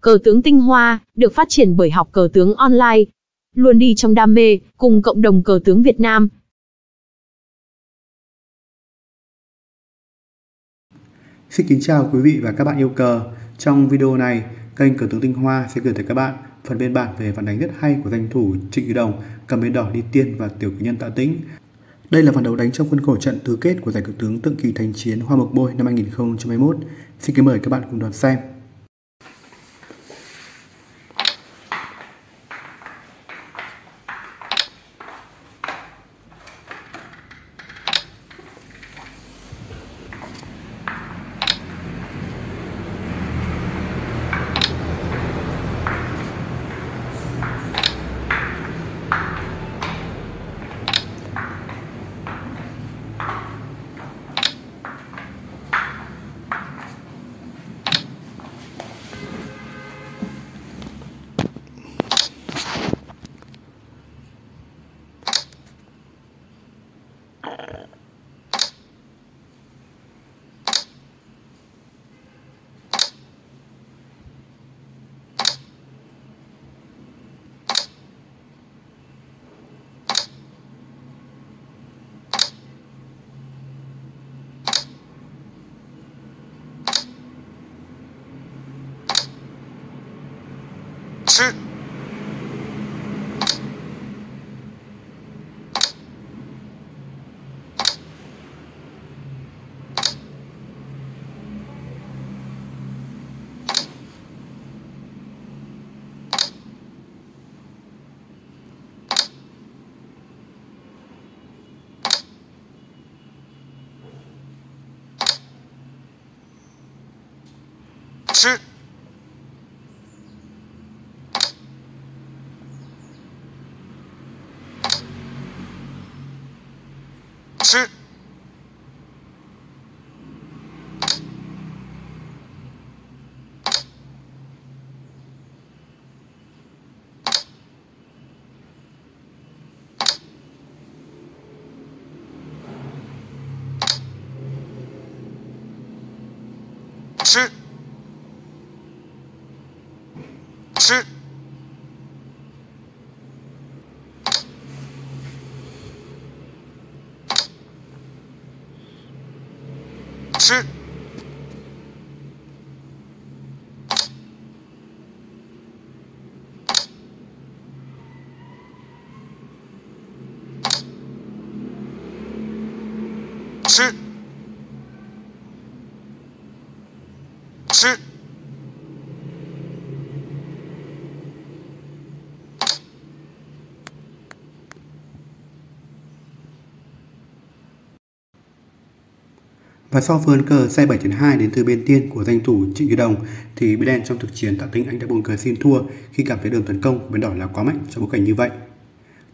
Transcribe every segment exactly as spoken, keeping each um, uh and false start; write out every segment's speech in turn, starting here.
Cờ tướng Tinh Hoa được phát triển bởi Học Cờ Tướng Online, luôn đi trong đam mê cùng cộng đồng cờ tướng Việt Nam. Xin kính chào quý vị và các bạn yêu cờ. Trong video này, kênh Cờ Tướng Tinh Hoa sẽ gửi tới các bạn phần biên bản về ván đánh rất hay của danh thủ Trịnh Duy Đồng cầm bên đỏ đi tiên và Tiểu Nhân Tạ Tĩnh. Đây là ván đấu đánh trong khuôn khổ trận tứ kết của giải cờ tướng Tượng Kỳ Thánh Chiến Hoa Mộc Bôi năm hai nghìn không trăm hai mươi mốt. Xin kính mời các bạn cùng đón xem. Và sau vườn cờ xe bảy chấm hai đến từ bên tiên của danh thủ Trịnh Duy Đồng thì bên đen trong thực chiến Tạ Tĩnh anh đã buông cờ xin thua khi cảm thấy đường tấn công của bên đỏ là quá mạnh trong bối cảnh như vậy.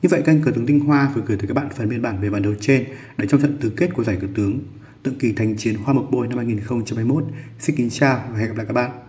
Như vậy kênh Cờ Tướng Tinh Hoa vừa gửi tới các bạn phần biên bản về ván đấu trên đánh trong trận tứ kết của giải cờ tướng Tượng Kỳ Thánh Chiến Hoa Mộc Bôi năm hai nghìn không trăm hai mươi mốt. Xin kính chào và hẹn gặp lại các bạn.